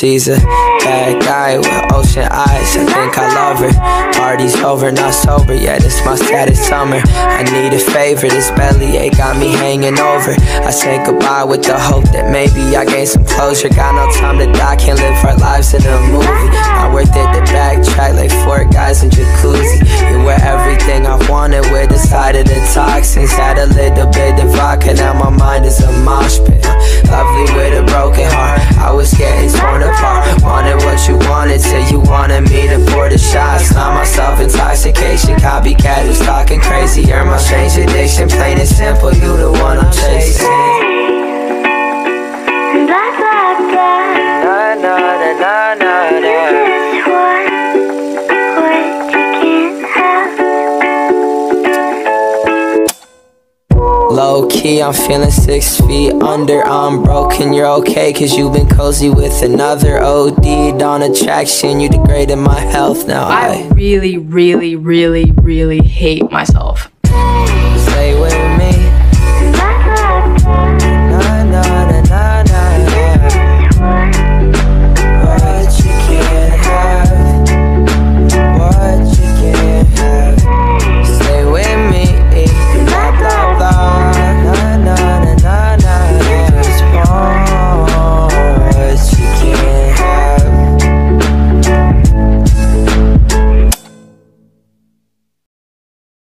She's a bad guy with ocean eyes. I think I love her. Party's over, not sober yet. It's my saddest summer. I need a favor. This bellyache got me hanging over. I say goodbye with the hope that maybe I gain some closure. Got no time to die. Can't live our lives in a movie. Not worth it to backtrack like four guys in jacuzzi. You were everything I wanted with a side of the toxins. Had a little bit of vodka. Now my mind is a mosh pit. Lovely with a broken heart. I was getting torn apart. Wanted what you wanted till you wanted me to pour the shots. Not myself, intoxication. Copycat who's talking crazy. You're my strange addiction. Plain and simple, you the one I'm chasing. Na na na na na. You just want what you can't have. Low key, I'm feeling 6 feet under. I'm broken, you're okay, cause you've been cozy with another. OD'd on attraction, you degraded my health now. I really, really, really, really hate myself.